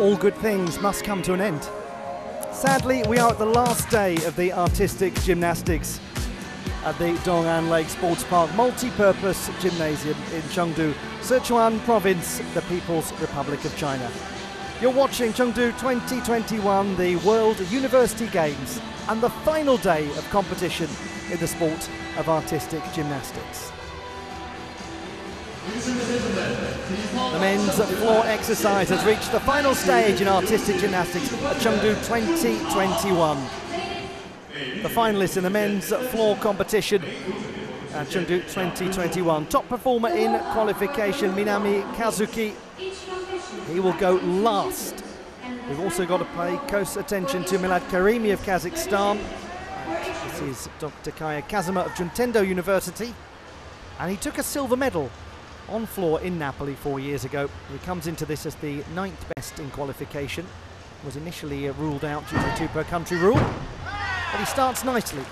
all good things must come to an end. Sadly, we are at the last day of the artistic gymnastics at the Dong'an Lake Sports Park multi-purpose gymnasium in Chengdu, Sichuan Province, the People's Republic of China. You're watching Chengdu 2021, the World University Games, and the final day of competition in the sport of artistic gymnastics. The men's floor exercise has reached the final stage in artistic gymnastics at Chengdu 2021. The finalists in the men's floor competition at Chengdu 2021. Top performer in qualification, Minami Kazuki. He will go last. We've also got to pay close attention to Milad Karimi of Kazakhstan. And this is Dr. Kaya Kazuma of Juntendo University. And he took a silver medal on floor in Napoli 4 years ago. He comes into this as the 9th best in qualification. Was initially ruled out due to the 2 per country rule. But he starts nicely.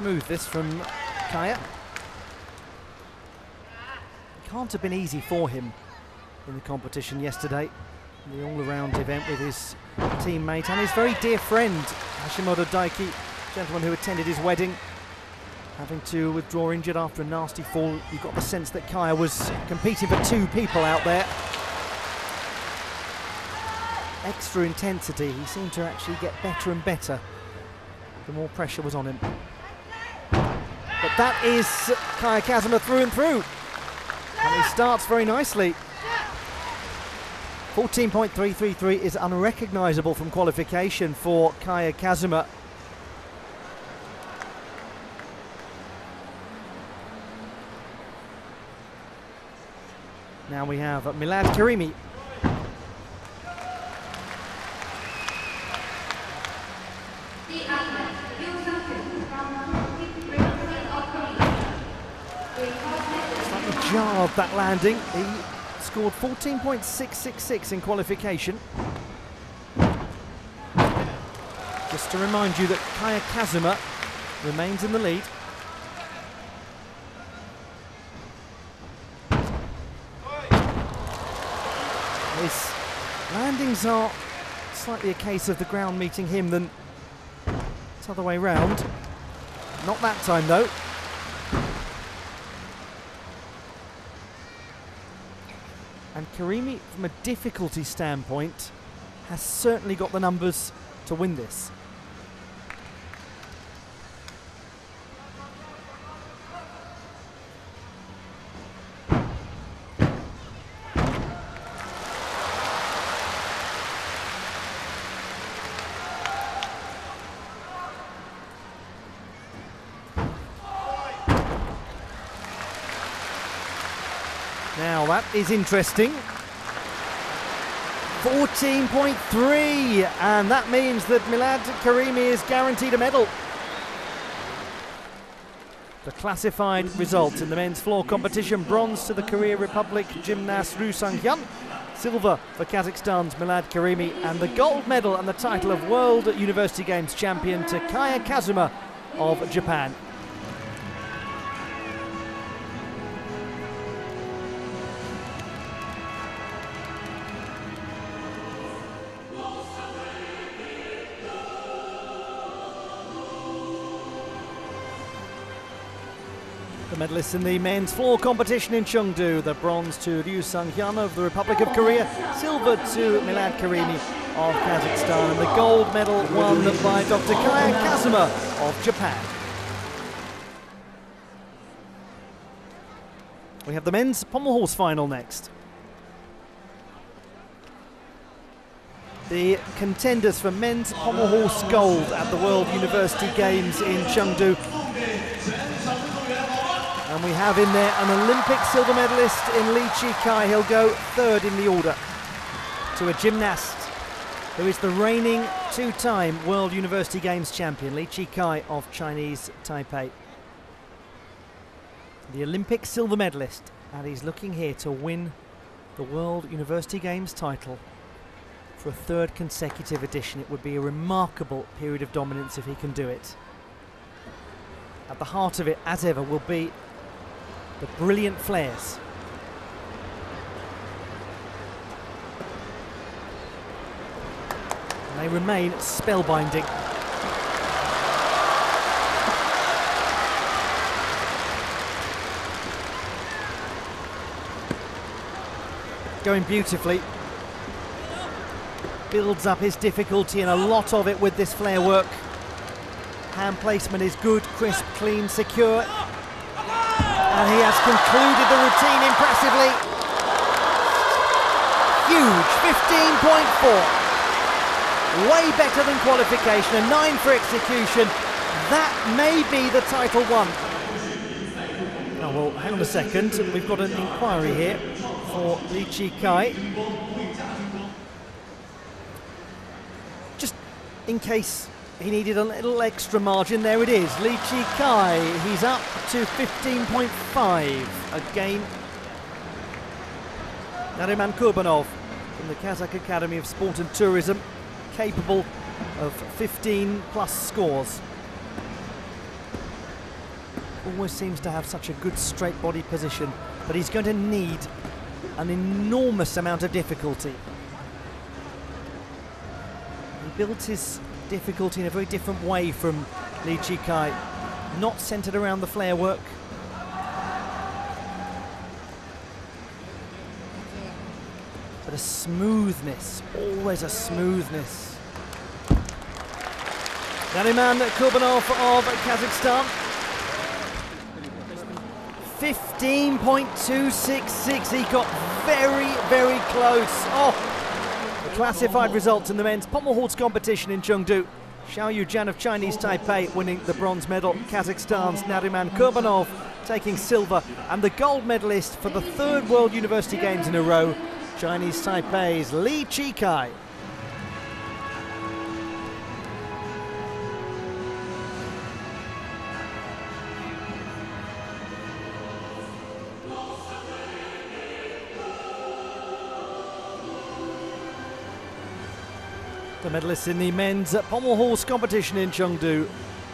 Smooth this from Kaya. It can't have been easy for him in the competition yesterday, in the all-around event with his teammate and his very dear friend Hashimoto Daiki, gentleman who attended his wedding, having to withdraw injured after a nasty fall. You got the sense that Kaya was competing for two people out there. Extra intensity. He seemed to actually get better and better the more pressure was on him. But that is Kaya Kazuma through and through. And he starts very nicely. 14.333 is unrecognisable from qualification for Kaya Kazuma. Now we have Milad Karimi. Jarred that landing. He scored 14.666 in qualification. Just to remind you that Kaya Kazuma remains in the lead. His landings are slightly a case of the ground meeting him than it's the other way round. Not that time though. And Karimi, from a difficulty standpoint, has certainly got the numbers to win this. Now that is interesting. 14.3, and that means that Milad Karimi is guaranteed a medal. The classified results in the men's floor competition: bronze to the Korea Republic gymnast Ryu Sung-hyun, silver for Kazakhstan's Milad Karimi, and the gold medal and the title of World University Games champion to Kaya Kazuma of Japan. Medalists in the men's floor competition in Chengdu: the bronze to Ryu Sung-hyun of the Republic of Korea, silver to Milad Karimi of Kazakhstan, and the gold medal won by Dr. Kaya Kazuma of Japan. We have the men's pommel horse final next. The contenders for men's pommel horse gold at the World University Games in Chengdu. And we have in there an Olympic silver medalist in Li Chih-kai. He'll go third in the order to a gymnast who is the reigning two-time World University Games champion, Li Chih-kai of Chinese Taipei. The Olympic silver medalist, and he's looking here to win the World University Games title for a third consecutive edition. It would be a remarkable period of dominance if he can do it. At the heart of it, as ever, will be the brilliant flares. And they remain spellbinding. Going beautifully. Builds up his difficulty, and a lot of it with this flare work. Hand placement is good, crisp, clean, secure. And he has concluded the routine impressively. Huge, 15.4. Way better than qualification, a 9 for execution. That may be the title one. Oh, well, hang on a second. We've got an inquiry here for Li Chih-kai. Just in case he needed a little extra margin. There it is, Li Chih-kai. He's up to 15.5 again. Nariman Kurbanov from the Kazakh Academy of Sport and Tourism, capable of 15 plus scores. Always seems to have such a good straight body position, but he's going to need an enormous amount of difficulty. He builds his difficulty in a very different way from Li Chih-kai, not centered around the flare work. But a smoothness, always a smoothness. Nariman Kurbanov of Kazakhstan. 15.266, he got very, very close. Oh! Classified results in the men's pommel horse competition in Chengdu. Hsiao Yu-chien of Chinese Taipei winning the bronze medal. Kazakhstan's Nariman Kurbanov taking silver, and the gold medalist for the third World University Games in a row, Chinese Taipei's Li Chih-kai. The medalists in the men's pommel horse competition in Chengdu.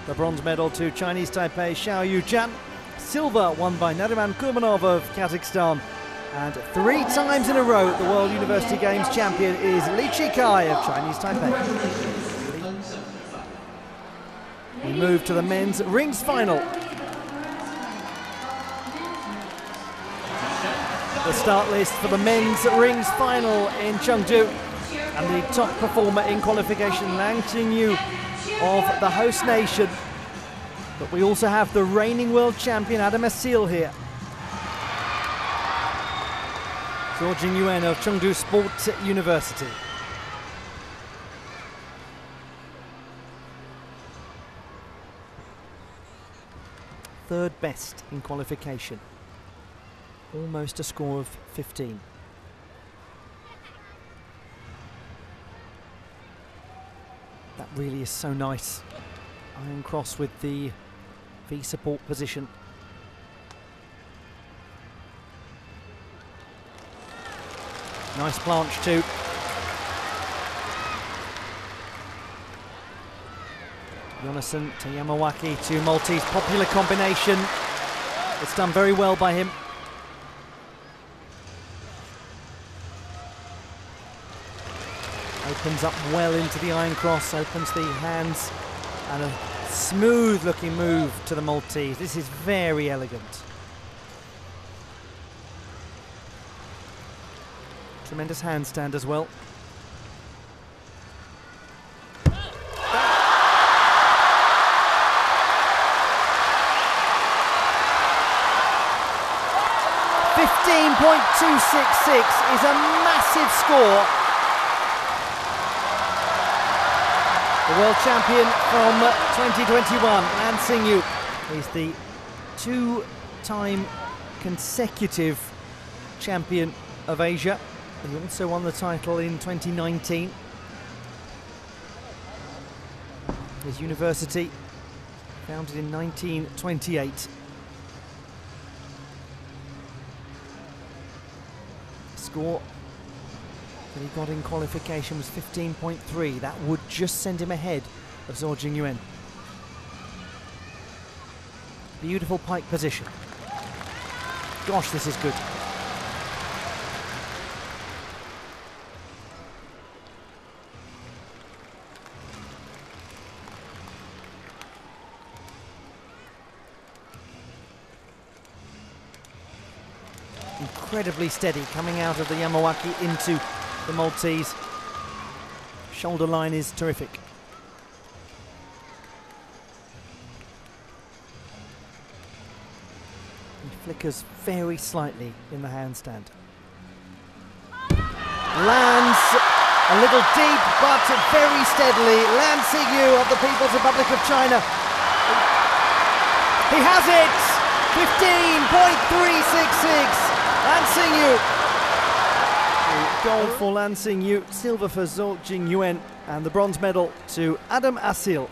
The bronze medal to Chinese Taipei Hsiao Yu-chien. Silver won by Nariman Kurbanov of Kazakhstan. And 3 times in a row, the World University Games champion is Li Chih-kai of Chinese Taipei. We move to the men's rings final. The start list for the men's rings final in Chengdu. And the top performer in qualification, Lang Tingyu of the host nation. But we also have the reigning world champion, Adem Asil, here. Georgin Yuen of Chengdu Sports University. Third best in qualification. Almost a score of 15. That really is so nice. Iron cross with the V support position. Nice planche too. Yonason to Yamawaki to Maltese. Popular combination. It's done very well by him. Opens up well into the iron cross, opens the hands, and a smooth looking move to the Maltese. This is very elegant. Tremendous handstand as well. Ah! 15.266 is a massive score. The world champion from 2021, Lang Tingyu, is the time consecutive champion of Asia. He also won the title in 2019. His university, founded in 1928. The score that he got in qualification was 15.3. That would just send him ahead of Zou Jingyuan. Beautiful pike position. Gosh, this is good. Incredibly steady coming out of the Yamawaki into the Maltese. Shoulder line is terrific. Flickers very slightly in the handstand. Lands a little deep, but very steadily. Lang Tingyu of the People's Republic of China. He has it! 15.366. Lang Tingyu. Gold for Lang Tingyu, silver for Zou Jingyuan, and the bronze medal to Adem Asil.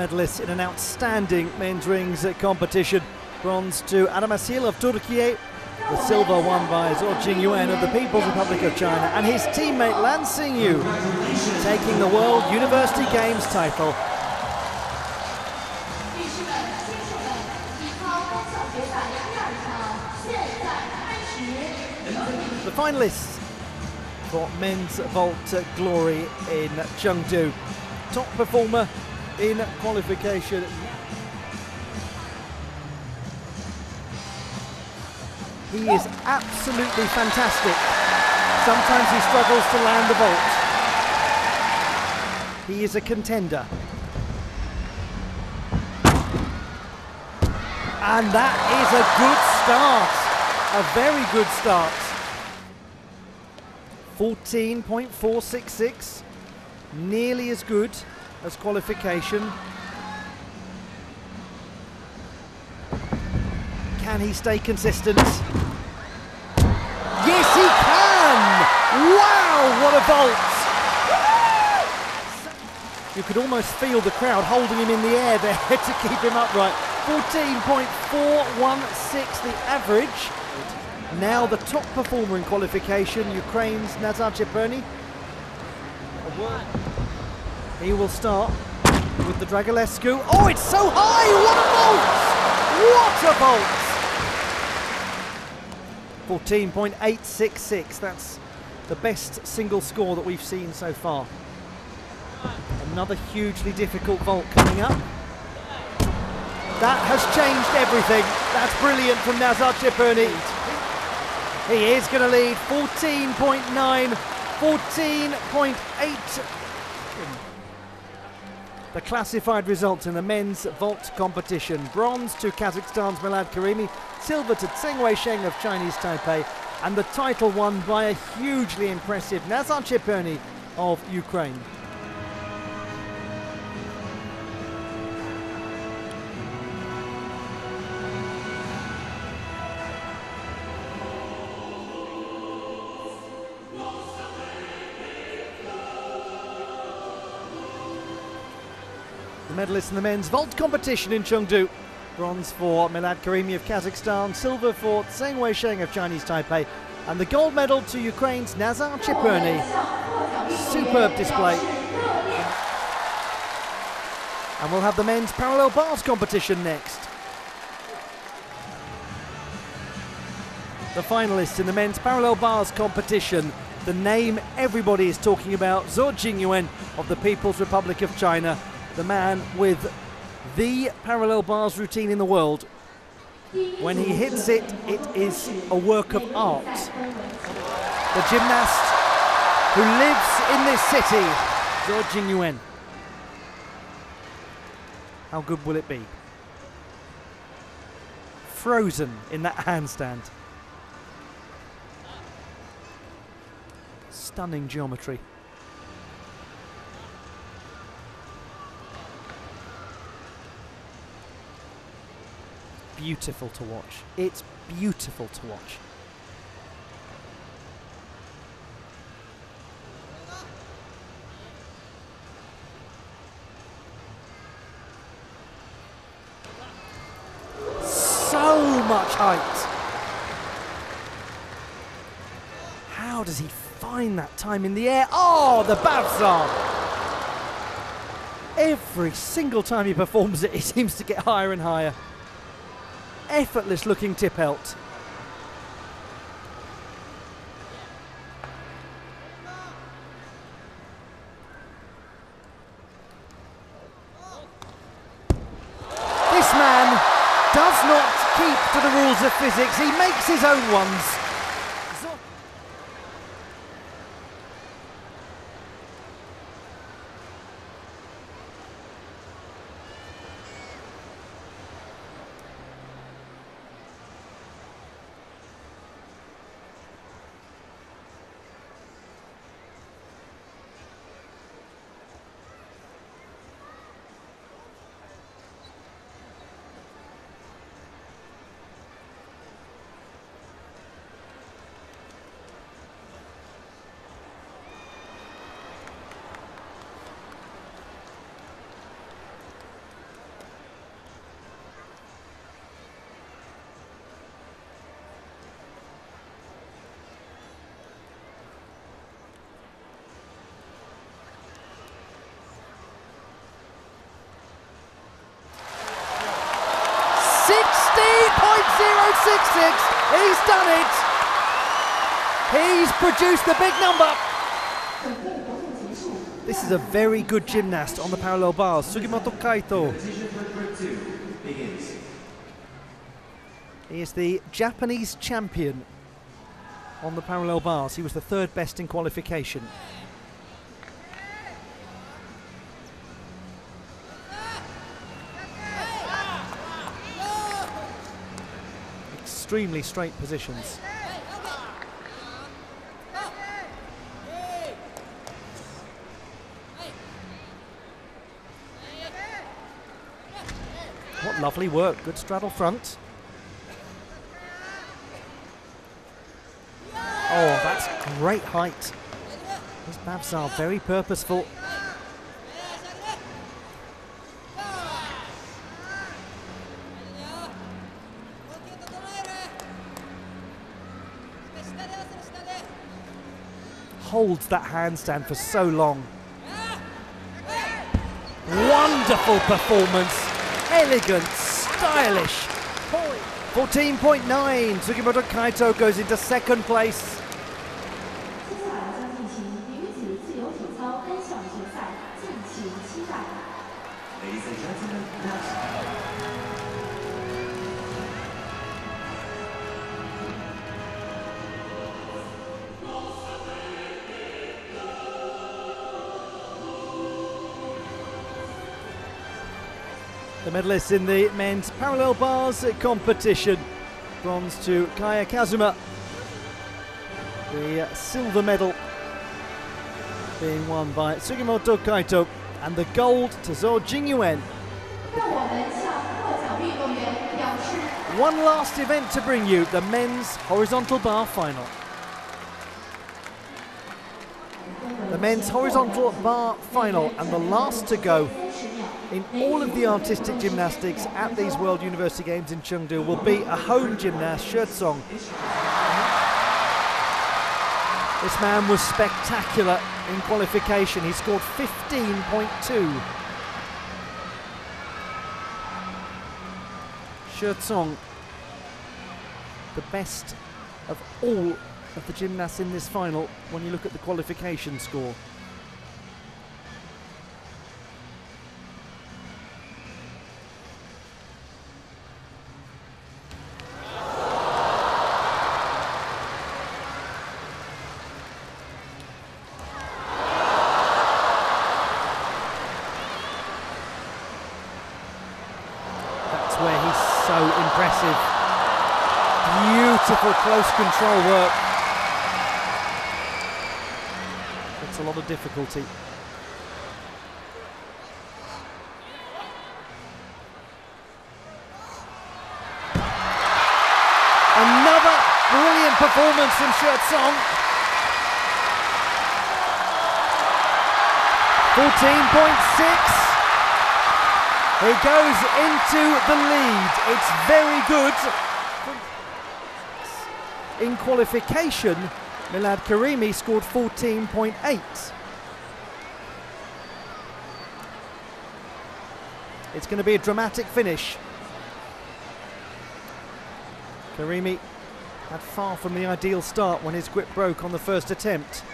Medalists in an outstanding men's rings competition. Bronze to Adem Asil of Turkey, the silver won by Zou Jingyuan of the People's Republic of China, and his teammate Lang Tingyu taking the World University Games title. The finalists for men's vault glory in Chengdu. Top performer in qualification, he is absolutely fantastic. Sometimes he struggles to land the vault. He is a contender, and that is a good start, a very good start. 14.466, nearly as good as qualification. Can he stay consistent? Yes, he can! Wow, what a vault! You could almost feel the crowd holding him in the air there to keep him upright. 14.416 the average. Now the top performer in qualification, Ukraine's Nazar Chepurnyi. He will start with the Dragulescu. Oh, it's so high! What a vault! What a vault! 14.866. That's the best single score that we've seen so far. Another hugely difficult vault coming up. That has changed everything. That's brilliant from Nazar Chepurnyi. He is going to lead. 14.9, 14.8. The classified results in the men's vault competition. Bronze to Kazakhstan's Milad Karimi, silver to Tseng Wei-sheng of Chinese Taipei, and the title won by a hugely impressive Nazar Chepurnyi of Ukraine. Medalists in the men's vault competition in Chengdu. Bronze for Milad Karimi of Kazakhstan, silver for Tseng Wei-sheng of Chinese Taipei, and the gold medal to Ukraine's Nazar Chepurnyi. Superb display. And we'll have the men's parallel bars competition next. The finalists in the men's parallel bars competition, the name everybody is talking about, Zou Jingyuan of the People's Republic of China, the man with the parallel bars routine in the world. When he hits it, it is a work of art. The gymnast who lives in this city, Zou Jingyuan. How good will it be? frozen in that handstand. Stunning geometry. Beautiful to watch. It's beautiful to watch. So much height. How does he find that time in the air? Oh, the Babsar! Every single time he performs it, he seems to get higher and higher. Effortless looking tip out. This man does not keep to the rules of physics, he makes his own ones. He's done it! He's produced the big number! This is a very good gymnast on the parallel bars, Sugimoto Kaito. He is the Japanese champion on the parallel bars. He was the third best in qualification. Extremely straight positions. What lovely work, good straddle front. Oh, that's great height. These babs are very purposeful. Holds that handstand for so long. Wonderful performance, elegant, stylish. 14.9, Sugimoto Kaito goes into second place. The medalists in the men's parallel bars competition. Bronze to Kaya Kazuma. The silver medal being won by Sugimoto Kaito, and the gold to Zou Jingyuan. One last event to bring you, the men's horizontal bar final. The men's horizontal bar final, and the last to go in all of the artistic gymnastics at these World University Games in Chengdu will be a home gymnast, Shirtsong. This man was spectacular in qualification. He scored 15.2. Shirtsong, the best of all of the gymnasts in this final when you look at the qualification score. That's where he's so impressive. Beautiful close control work. It's a lot of difficulty. Another brilliant performance from Shirtsong. 14.6. He goes into the lead. It's very good. In qualification, Milad Karimi scored 14.8. It's going to be a dramatic finish. Karimi had far from the ideal start when his grip broke on the first attempt.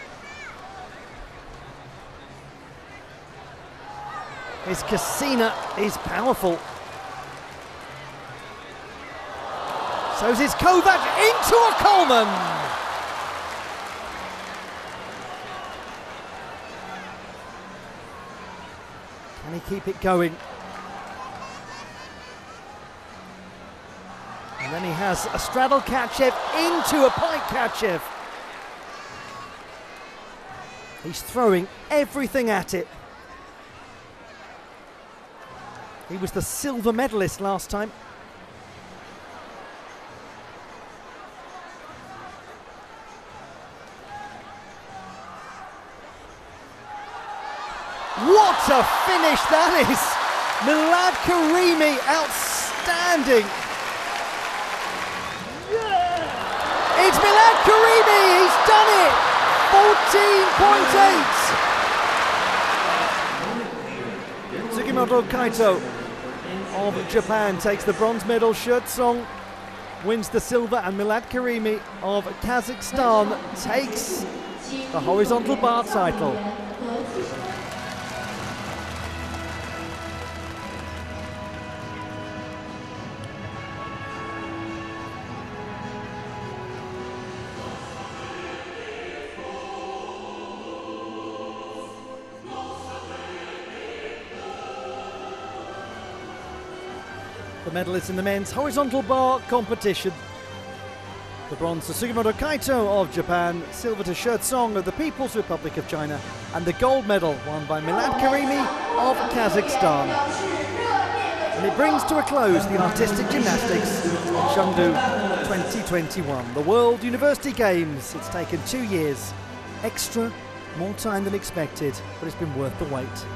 His Kasina is powerful. So's his Kovac into a Coleman. Can he keep it going? And then he has a straddle Kachev into a pike Kachev. He's throwing everything at it. He was the silver medalist last time. What a finish that is! Milad Karimi, outstanding! Yeah. It's Milad Karimi, he's done it! 14.8! Sugimoto Kaito of Japan takes the bronze medal, Shirtsong wins the silver, and Milad Karimi of Kazakhstan takes the horizontal bar title. The medalists in the men's horizontal bar competition. The bronze to Sugimoto Kaito of Japan, silver to Shirtsong of the People's Republic of China, and the gold medal won by Milad Karimi of Kazakhstan. And it brings to a close the Artistic Gymnastics in Chengdu 2021. The World University Games. It's taken 2 years. Extra, more time than expected, but it's been worth the wait.